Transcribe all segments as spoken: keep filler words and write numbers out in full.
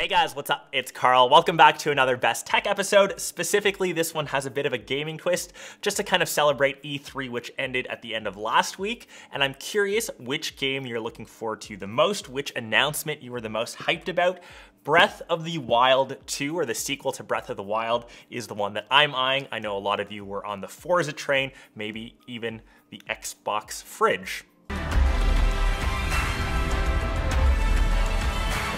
Hey guys, what's up? It's Carl. Welcome back to another Best Tech episode. Specifically, this one has a bit of a gaming twist just to kind of celebrate E three, which ended at the end of last week. And I'm curious which game you're looking forward to the most, which announcement you were the most hyped about. Breath of the Wild two, or the sequel to Breath of the Wild, is the one that I'm eyeing. I know a lot of you were on the Forza train, maybe even the Xbox fridge.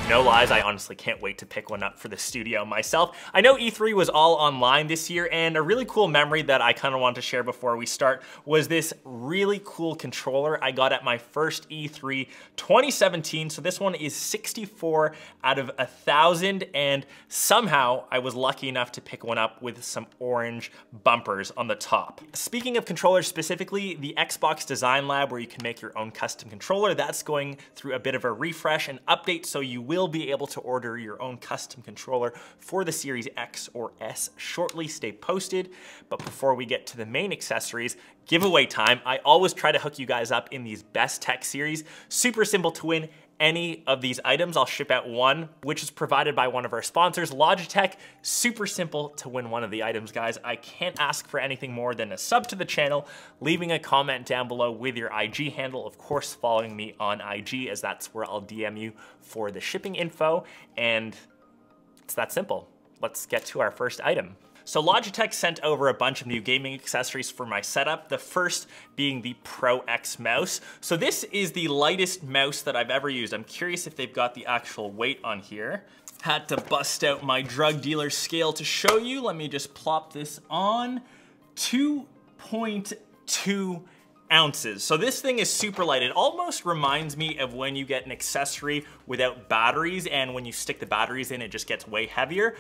No lies, I honestly can't wait to pick one up for the studio myself. I know E three was all online this year, and a really cool memory that I kind of wanted to share before we start was this really cool controller I got at my first E three twenty seventeen. So this one is sixty-four out of a thousand, and somehow I was lucky enough to pick one up with some orange bumpers on the top. Speaking of controllers specifically, the Xbox Design Lab, where you can make your own custom controller, that's going through a bit of a refresh and update, so you will be able to order your own custom controller for the Series X or S shortly. Stay posted. But before we get to the main accessories, giveaway time. I always try to hook you guys up in these Best Tech series. Super simple to win any of these items. I'll ship out one, which is provided by one of our sponsors, Logitech. Super simple to win one of the items, guys. I can't ask for anything more than a sub to the channel, leaving a comment down below with your I G handle, of course, following me on I G, as that's where I'll D M you for the shipping info. And it's that simple. Let's get to our first item. So Logitech sent over a bunch of new gaming accessories for my setup, the first being the Pro X mouse. So this is the lightest mouse that I've ever used. I'm curious if they've got the actual weight on here. Had to bust out my drug dealer scale to show you. Let me just plop this on. two point two ounces. So this thing is super light. It almost reminds me of when you get an accessory without batteries, and when you stick the batteries in, it just gets way heavier.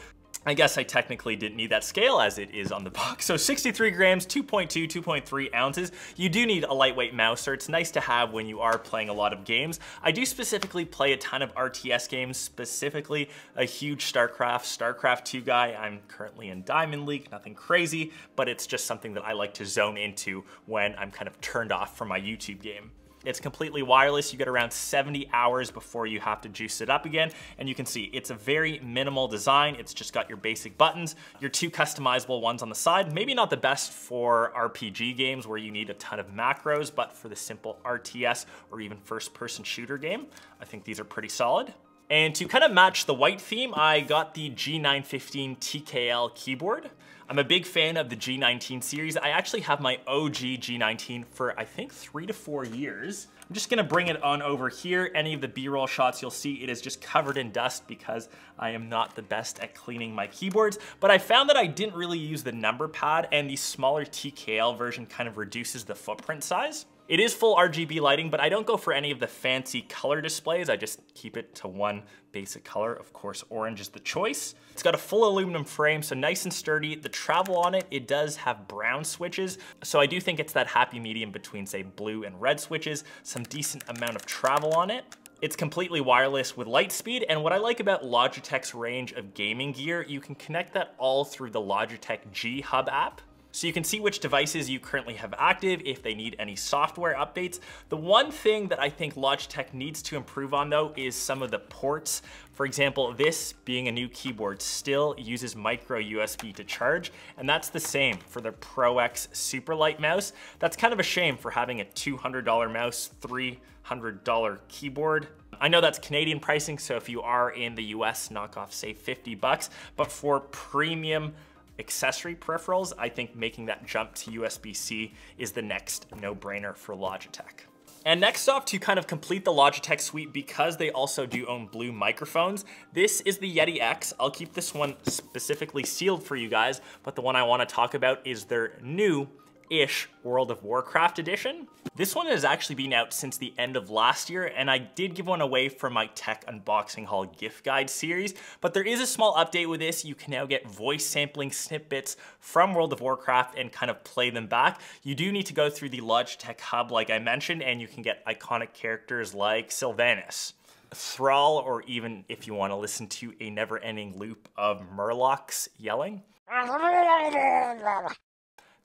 I guess I technically didn't need that scale as it is on the box. So sixty-three grams, two point two, two point three ounces. You do need a lightweight mouse, so it's nice to have when you are playing a lot of games. I do specifically play a ton of R T S games, specifically a huge StarCraft, StarCraft two guy. I'm currently in Diamond League, nothing crazy, but it's just something that I like to zone into when I'm kind of turned off from my YouTube game. It's completely wireless. You get around seventy hours before you have to juice it up again. And you can see it's a very minimal design. It's just got your basic buttons, your two customizable ones on the side. Maybe not the best for R P G games where you need a ton of macros, but for the simple R T S or even first person shooter game, I think these are pretty solid. And to kind of match the white theme, I got the G nine fifteen T K L keyboard. I'm a big fan of the G nineteen series. I actually have my O G G nineteen for I think three to four years. I'm just gonna bring it on over here. Any of the B-roll shots you'll see, it is just covered in dust because I am not the best at cleaning my keyboards, but I found that I didn't really use the number pad, and the smaller T K L version kind of reduces the footprint size. It is full R G B lighting, but I don't go for any of the fancy color displays. I just keep it to one basic color. Of course, orange is the choice. It's got a full aluminum frame, so nice and sturdy. The travel on it, it does have brown switches. So I do think it's that happy medium between, say, blue and red switches. Some decent amount of travel on it. It's completely wireless with Lightspeed, and what I like about Logitech's range of gaming gear, you can connect that all through the Logitech G Hub app. So you can see which devices you currently have active, if they need any software updates. The one thing that I think Logitech needs to improve on though is some of the ports. For example, this being a new keyboard still uses micro U S B to charge, and that's the same for the Pro X Superlight mouse. That's kind of a shame for having a two hundred dollar mouse, three hundred dollar keyboard. I know that's Canadian pricing, so if you are in the U S, knock off say fifty bucks, but for premium accessory peripherals, I think making that jump to U S B C is the next no-brainer for Logitech. And next off, to kind of complete the Logitech suite, because they also do own Blue microphones, this is the Yeti X. I'll keep this one specifically sealed for you guys, but the one I want to talk about is their new-ish World of Warcraft edition. This one has actually been out since the end of last year, and I did give one away for my Tech Unboxing Haul gift guide series, but there is a small update with this. You can now get voice sampling snippets from World of Warcraft and kind of play them back. You do need to go through the Logitech Hub, like I mentioned, and you can get iconic characters like Sylvanas, Thrall, or even if you want to listen to a never-ending loop of Murlocs yelling.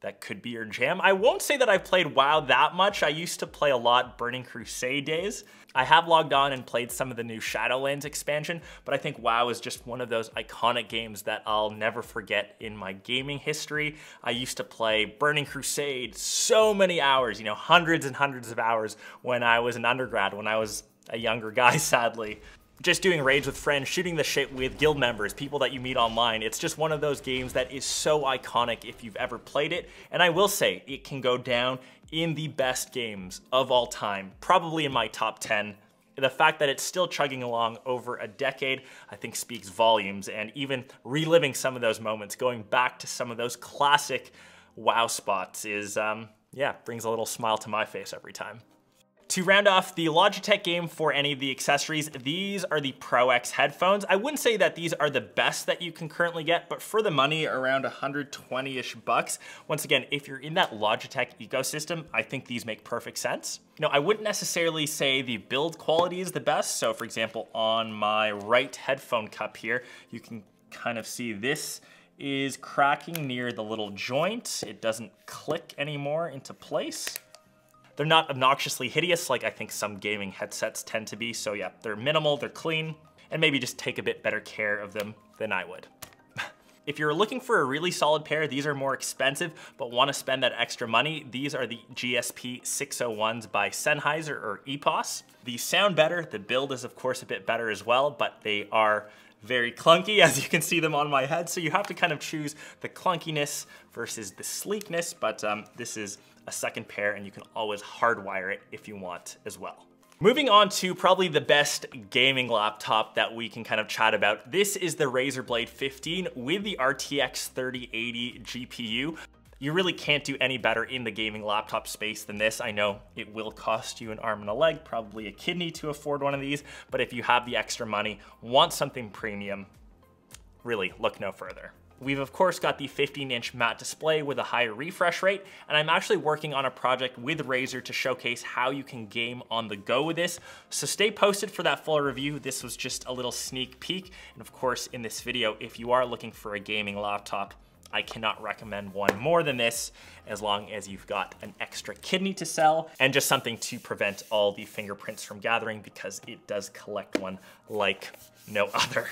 that could be your jam. I won't say that I've played WoW that much. I used to play a lot Burning Crusade days. I have logged on and played some of the new Shadowlands expansion, but I think WoW is just one of those iconic games that I'll never forget in my gaming history. I used to play Burning Crusade so many hours, you know, hundreds and hundreds of hours when I was an undergrad, when I was a younger guy, sadly. Just doing raids with friends, shooting the shit with guild members, people that you meet online. It's just one of those games that is so iconic if you've ever played it. And I will say, it can go down in the best games of all time, probably in my top ten. The fact that it's still chugging along over a decade, I think speaks volumes, and even reliving some of those moments, going back to some of those classic WoW spots is, um, yeah, brings a little smile to my face every time. To round off the Logitech game for any of the accessories, these are the Pro X headphones. I wouldn't say that these are the best that you can currently get, but for the money, around one hundred twenty-ish bucks. Once again, if you're in that Logitech ecosystem, I think these make perfect sense. You know, I wouldn't necessarily say the build quality is the best. So for example, on my right headphone cup here, you can kind of see this is cracking near the little joint. It doesn't click anymore into place. They're not obnoxiously hideous like I think some gaming headsets tend to be. So yeah, they're minimal, they're clean, and maybe just take a bit better care of them than I would. If you're looking for a really solid pair, these are more expensive, but want to spend that extra money, these are the G S P six oh ones by Sennheiser or E P O S. These sound better, the build is of course a bit better as well, but they are very clunky as you can see them on my head. So you have to kind of choose the clunkiness versus the sleekness, but um, this is a second pair and you can always hardwire it if you want as well. Moving on to probably the best gaming laptop that we can kind of chat about. This is the Razerblade fifteen with the R T X thirty eighty G P U. You really can't do any better in the gaming laptop space than this. I know it will cost you an arm and a leg, probably a kidney to afford one of these, but if you have the extra money, want something premium, really look no further. We've of course got the fifteen inch matte display with a high refresh rate, and I'm actually working on a project with Razer to showcase how you can game on the go with this. So stay posted for that full review. This was just a little sneak peek. And of course in this video, if you are looking for a gaming laptop, I cannot recommend one more than this, as long as you've got an extra kidney to sell and just something to prevent all the fingerprints from gathering, because it does collect one like no other.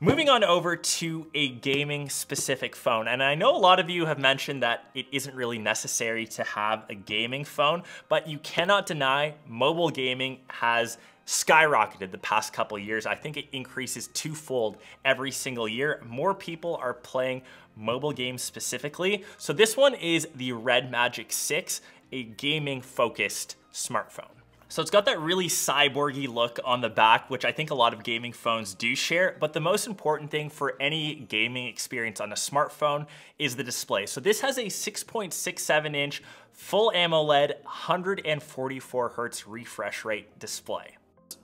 Moving on over to a gaming specific phone. And I know a lot of you have mentioned that it isn't really necessary to have a gaming phone, but you cannot deny mobile gaming has skyrocketed the past couple years. I think it increases twofold every single year. More people are playing mobile games specifically. So this one is the RedMagic six, a gaming focused smartphone. So it's got that really cyborgy look on the back, which I think a lot of gaming phones do share, but the most important thing for any gaming experience on a smartphone is the display. So this has a six point six seven inch full AMOLED one hundred forty-four hertz refresh rate display.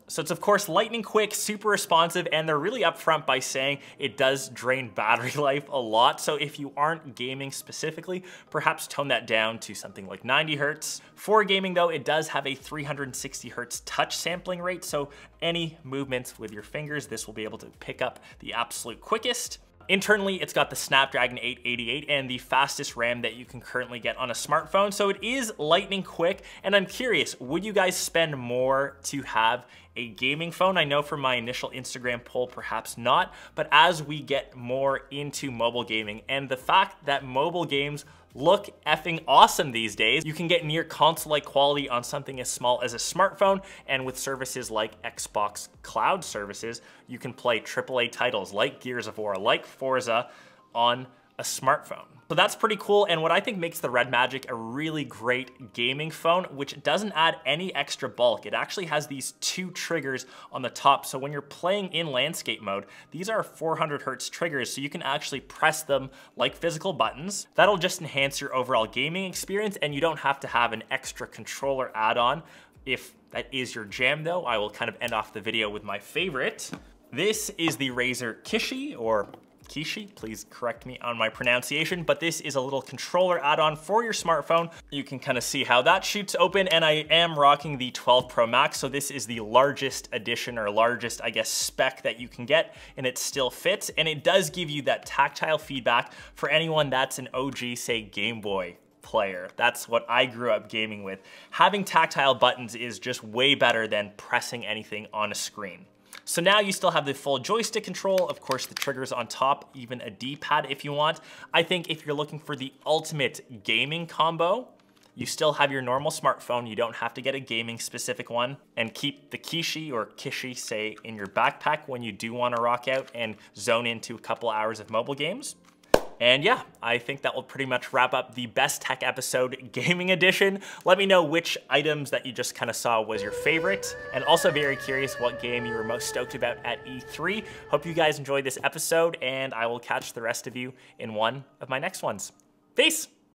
So it's of course lightning quick, super responsive, and they're really upfront by saying it does drain battery life a lot. So if you aren't gaming specifically, perhaps tone that down to something like ninety hertz. For gaming though, it does have a three hundred sixty hertz touch sampling rate. So any movements with your fingers, this will be able to pick up the absolute quickest. Internally, it's got the Snapdragon eight eighty-eight and the fastest RAM that you can currently get on a smartphone. So it is lightning quick. And I'm curious, would you guys spend more to have a gaming phone? I know from my initial Instagram poll, perhaps not, but as we get more into mobile gaming and the fact that mobile games look effing awesome these days, you can get near console-like quality on something as small as a smartphone, and with services like Xbox Cloud services, you can play triple A titles like Gears of War, like Forza on a smartphone. So that's pretty cool, and what I think makes the RedMagic a really great gaming phone, which doesn't add any extra bulk. It actually has these two triggers on the top, so when you're playing in landscape mode, these are four hundred hertz triggers, so you can actually press them like physical buttons. That'll just enhance your overall gaming experience, and you don't have to have an extra controller add-on. If that is your jam though, I will kind of end off the video with my favorite. This is the Razer Kishi, or Kishi. Please correct me on my pronunciation, but this is a little controller add-on for your smartphone. You can kind of see how that shoots open, and I am rocking the twelve Pro Max, so this is the largest edition or largest, I guess, spec that you can get, and it still fits, and it does give you that tactile feedback for anyone that's an O G, say, Game Boy player. That's what I grew up gaming with. Having tactile buttons is just way better than pressing anything on a screen. So now you still have the full joystick control, of course the triggers on top, even a D-pad if you want. I think if you're looking for the ultimate gaming combo, you still have your normal smartphone, you don't have to get a gaming specific one, and keep the Kishi or Kishi, say, in your backpack when you do want to rock out and zone into a couple hours of mobile games. And yeah, I think that will pretty much wrap up the best tech episode gaming edition. Let me know which items that you just kind of saw was your favorite, and also very curious what game you were most stoked about at E three. Hope you guys enjoyed this episode, and I will catch the rest of you in one of my next ones. Peace.